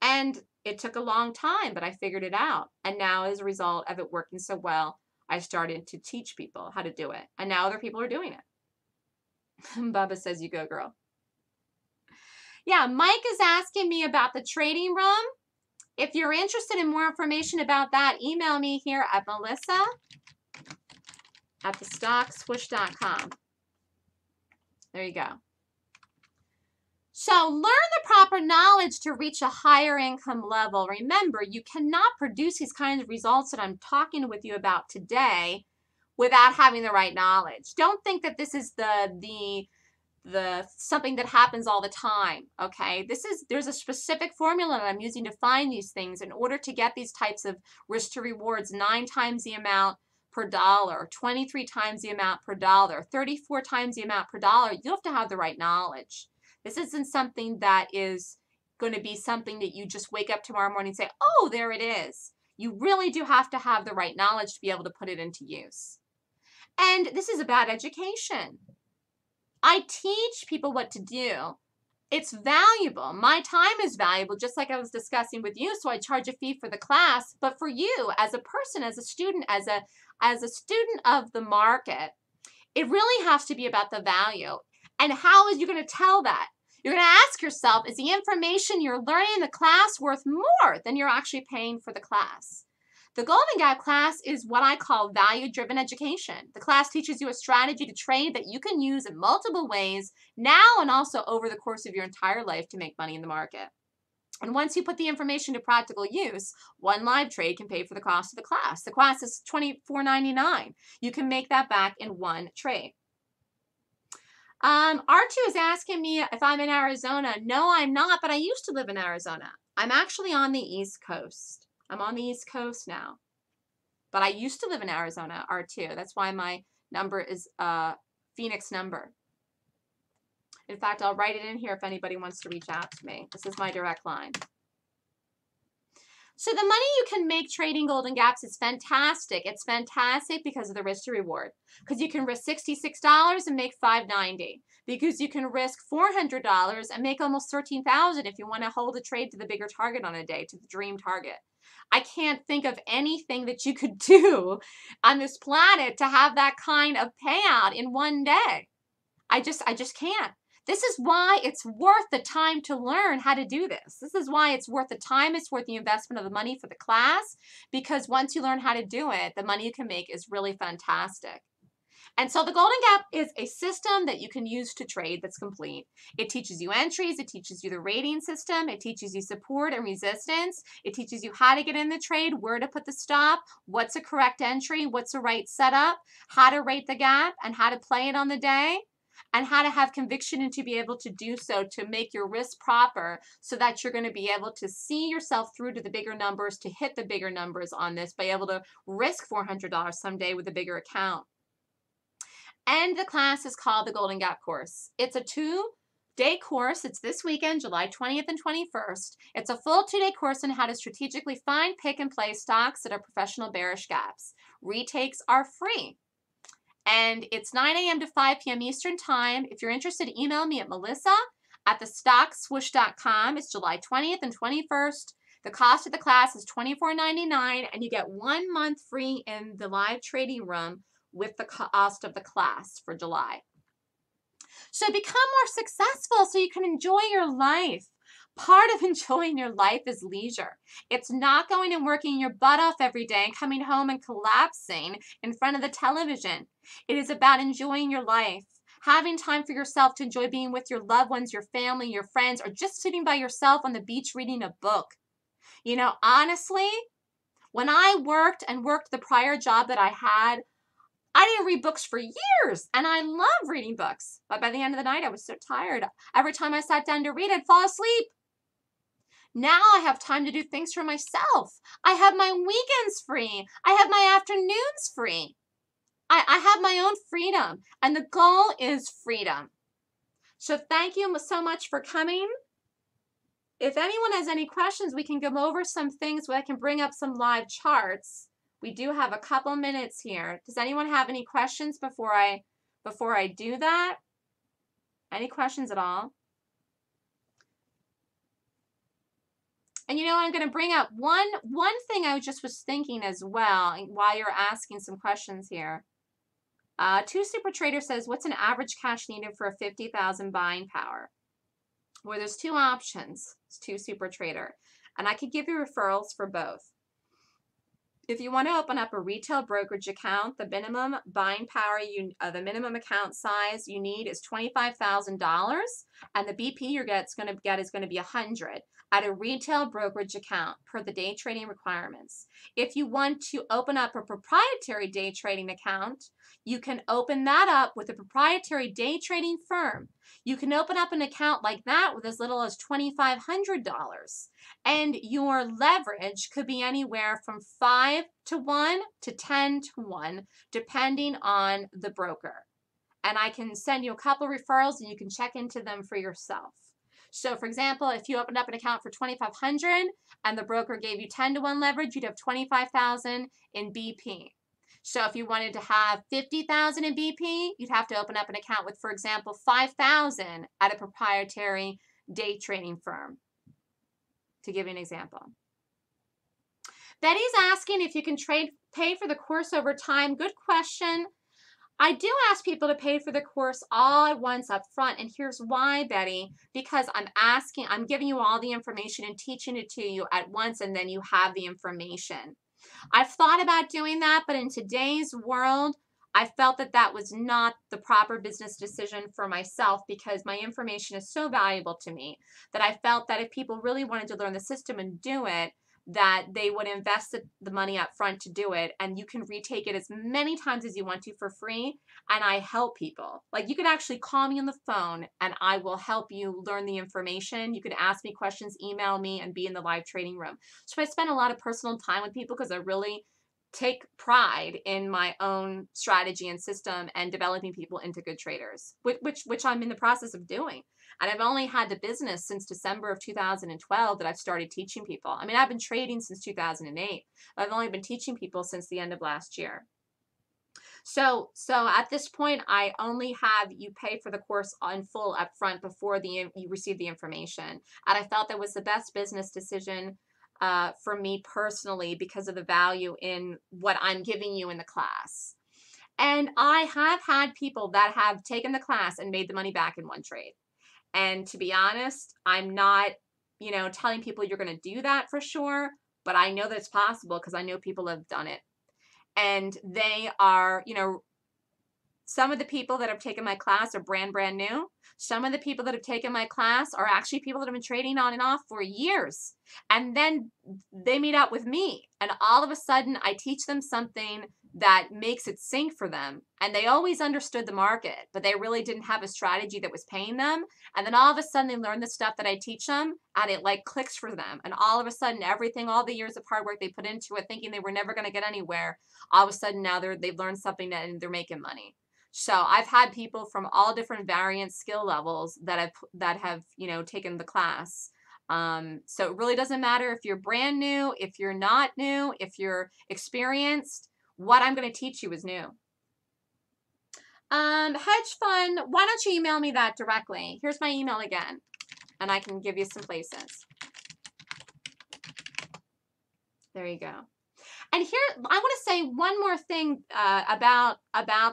and it took a long time, but I figured it out. And now as a result of it working so well, I started to teach people how to do it. And now other people are doing it. Bubba says, you go, girl. Yeah, Mike is asking me about the trading room. If you're interested in more information about that, email me here at melissa@thestockswoosh.com. There you go. So learn the proper knowledge to reach a higher income level. Remember, you cannot produce these kinds of results that I'm talking with you about today without having the right knowledge. Don't think that this is the something that happens all the time, okay? There's a specific formula that I'm using to find these things in order to get these types of risk to rewards: 9 times the amount per dollar, 23 times the amount per dollar, 34 times the amount per dollar. You have to have the right knowledge. This isn't something that is going to be something that you just wake up tomorrow morning and say, oh, there it is. You really do have to have the right knowledge to be able to put it into use. And this is about education. I teach people what to do. It's valuable. My time is valuable, just like I was discussing with you, so I charge a fee for the class. But for you, as a person, as a student, as a student of the market, it really has to be about the value. And how is you going to tell that? You're going to ask yourself, is the information you're learning in the class worth more than you're actually paying for the class? The Golden Gap class is what I call value-driven education. The class teaches you a strategy to trade that you can use in multiple ways now and also over the course of your entire life to make money in the market. And once you put the information to practical use, one live trade can pay for the cost of the class. The class is $24.99. You can make that back in one trade. R2 is asking me if I'm in Arizona. No, I'm not, but I used to live in Arizona. I'm actually on the East Coast. I'm on the East Coast now. But I used to live in Arizona, R2. That's why my number is a Phoenix number. In fact, I'll write it in here if anybody wants to reach out to me. This is my direct line. So the money you can make trading Golden Gaps is fantastic. It's fantastic because of the risk to reward. Because you can risk $66 and make $590. Because you can risk $400 and make almost $13,000 if you want to hold a trade to the bigger target on a day, to the dream target. I can't think of anything that you could do on this planet to have that kind of payout in one day. I just can't. This is why it's worth the time to learn how to do this. This is why it's worth the time. It's worth the investment of the money for the class, because once you learn how to do it, the money you can make is really fantastic. And so the Golden Gap is a system that you can use to trade that's complete. It teaches you entries. It teaches you the rating system. It teaches you support and resistance. It teaches you how to get in the trade, where to put the stop, what's a correct entry, what's a right setup, how to rate the gap, and how to play it on the day, and how to have conviction and to be able to do so, to make your risk proper so that you're going to be able to see yourself through to the bigger numbers, to hit the bigger numbers on this, be able to risk $400 someday with a bigger account. And the class is called the Golden Gap Course. It's a two-day course. It's this weekend, July 20th and 21st. It's a full two-day course on how to strategically find, pick, and play stocks that are professional bearish gaps. Retakes are free. And it's 9 a.m. to 5 p.m. Eastern Time. If you're interested, email me at melissa@thestockswoosh.com. It's July 20th and 21st. The cost of the class is $24.99, and you get 1 month free in the live trading room with the cost of the class for July. So become more successful so you can enjoy your life. Part of enjoying your life is leisure. It's not going and working your butt off every day and coming home and collapsing in front of the television. It is about enjoying your life, having time for yourself to enjoy being with your loved ones, your family, your friends, or just sitting by yourself on the beach reading a book. You know, honestly, when I worked the prior job that I had, I didn't read books for years, and I love reading books. But by the end of the night, I was so tired. Every time I sat down to read, I'd fall asleep. Now I have time to do things for myself. I have my weekends free. I have my afternoons free. I have my own freedom, and the goal is freedom. So thank you so much for coming. If anyone has any questions, we can go over some things where I can bring up some live charts. We do have a couple minutes here. Does anyone have any questions before I do that? Any questions at all? And you know, I'm going to bring up one thing I just was thinking as well while you're asking some questions here. Two Super Trader says, what's an average cash needed for a 50,000 buying power? Well, there's two options. It's Two Super Trader. And I could give you referrals for both. If you want to open up a retail brokerage account, the minimum buying power, the minimum account size you need is $25,000, and the BP you're going to get is going to be $100 at a retail brokerage account per the day trading requirements. If you want to open up a proprietary day trading account, you can open that up with a proprietary day trading firm. You can open up an account like that with as little as $2,500, and your leverage could be anywhere from 5 to 1 to 10 to 1, depending on the broker. And I can send you a couple referrals, and you can check into them for yourself. So, for example, if you opened up an account for $2,500 and the broker gave you 10 to 1 leverage, you'd have $25,000 in BP. So if you wanted to have $50,000 in BP, you'd have to open up an account with, for example, $5,000 at a proprietary day trading firm, to give you an example. Betty's asking if you can pay for the course over time. Good question. I do ask people to pay for the course all at once up front, and here's why, Betty, because I'm giving you all the information and teaching it to you at once, and then you have the information. I've thought about doing that, but in today's world, I felt that that was not the proper business decision for myself because my information is so valuable to me that I felt that if people really wanted to learn the system and do it, that they would invest the money up front to do it, and you can retake it as many times as you want to for free. And I help people. Like, you could actually call me on the phone and I will help you learn the information. You can ask me questions, email me, and be in the live trading room. So I spend a lot of personal time with people because I really take pride in my own strategy and system and developing people into good traders, which I'm in the process of doing. And I've only had the business since December of 2012 that I've started teaching people. I mean, I've been trading since 2008. I've only been teaching people since the end of last year. So at this point, I only have you pay for the course in full upfront before you receive the information. And I felt that was the best business decision for me personally because of the value in what I'm giving you in the class. And I have had people that have taken the class and made the money back in one trade. And to be honest, I'm not, you know, telling people you're going to do that for sure, but I know that it's possible because I know people have done it. And they are, you know, some of the people that have taken my class are brand new. Some of the people that have taken my class are actually people that have been trading on and off for years. And then they meet up with me. And all of a sudden, I teach them something that makes it sink for them. And they always understood the market, but they really didn't have a strategy that was paying them. And then all of a sudden, they learn the stuff that I teach them, and it like clicks for them. And all of a sudden, everything, all the years of hard work they put into it, thinking they were never going to get anywhere, all of a sudden now they've learned something and they're making money. So I've had people from all different variant skill levels that have, you know, taken the class. So it really doesn't matter if you're brand new, if you're not new, if you're experienced. What I'm going to teach you is new. Hedge fund, why don't you email me that directly? Here's my email again, and I can give you some places. There you go. And here, I want to say one more thing about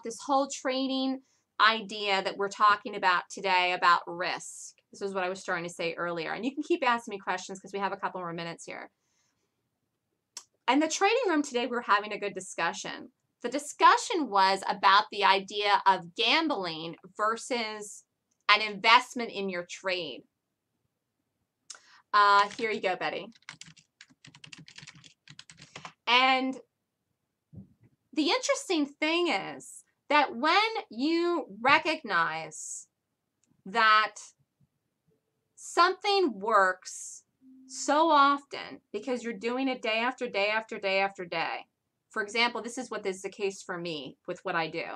this whole trading idea that we're talking about today about risk. This is what I was starting to say earlier. And you can keep asking me questions because we have a couple more minutes here. In the trading room today, we were having a good discussion. The discussion was about the idea of gambling versus an investment in your trade. Here you go, Betty. And the interesting thing is that when you recognize that something works so often because you're doing it day after day after day after day. For example, this is what is the case for me with what I do.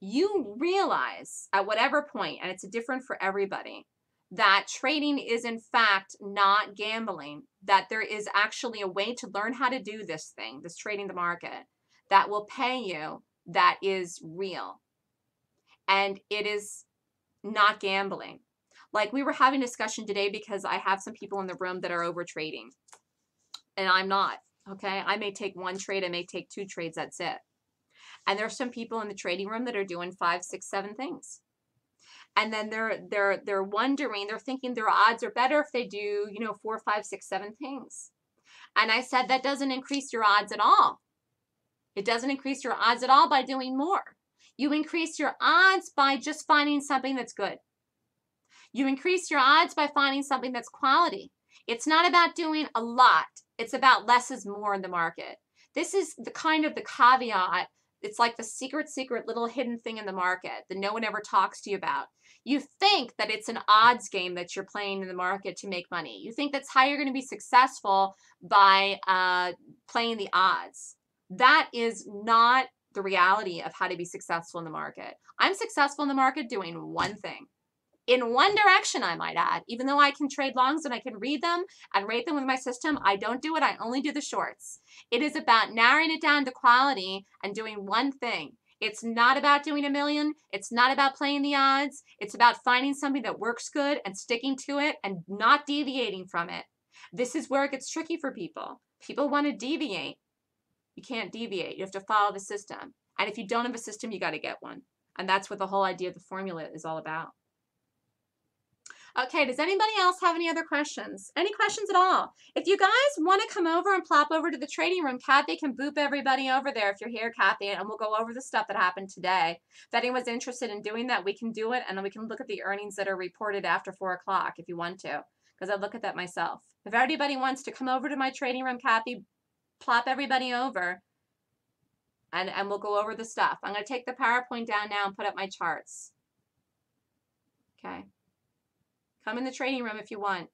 You realize at whatever point, and it's different for everybody, that trading is in fact not gambling, that there is actually a way to learn how to do this thing, this trading the market, that will pay you, that is real. And it is not gambling. Like, we were having a discussion today because I have some people in the room that are over trading, and I'm not, okay? I may take one trade, I may take two trades, that's it. And there are some people in the trading room that are doing 5, 6, 7 things. And then they're wondering, they're thinking their odds are better if they do, you know, 4, 5, 6, 7 things. And I said, that doesn't increase your odds at all. It doesn't increase your odds at all by doing more. You increase your odds by just finding something that's good. You increase your odds by finding something that's quality. It's not about doing a lot. It's about less is more in the market. This is the kind of the caveat. It's like the secret little hidden thing in the market that no one ever talks to you about. You think that it's an odds game that you're playing in the market to make money. You think that's how you're going to be successful by playing the odds. That is not the reality of how to be successful in the market. I'm successful in the market doing one thing. In one direction, I might add, even though I can trade longs and I can read them and rate them with my system, I don't do it. I only do the shorts. It is about narrowing it down to quality and doing one thing. It's not about doing a million. It's not about playing the odds. It's about finding something that works good and sticking to it and not deviating from it. This is where it gets tricky for people. People want to deviate. You can't deviate. You have to follow the system. And if you don't have a system, you got to get one. And that's what the whole idea of the formula is all about. Okay, does anybody else have any other questions? Any questions at all? If you guys want to come over and plop over to the trading room, Kathy can boop everybody over there if you're here, Kathy, and we'll go over the stuff that happened today. If anyone's interested in doing that, we can do it, and then we can look at the earnings that are reported after 4 o'clock if you want to, because I look at that myself. If anybody wants to come over to my trading room, Kathy, plop everybody over, and we'll go over the stuff. I'm going to take the PowerPoint down now and put up my charts. Okay. Come in the trading room if you want.